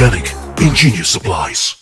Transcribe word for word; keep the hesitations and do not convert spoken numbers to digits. Gamegenic ingenious supplies.